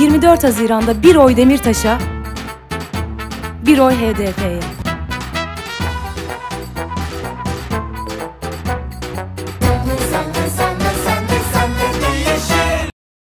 24 Haziran'da bir oy Demirtaş'a, bir oy HDP'ye.